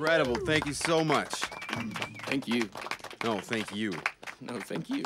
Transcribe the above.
Incredible. Thank you so much. Thank you. No, thank you. No, thank you.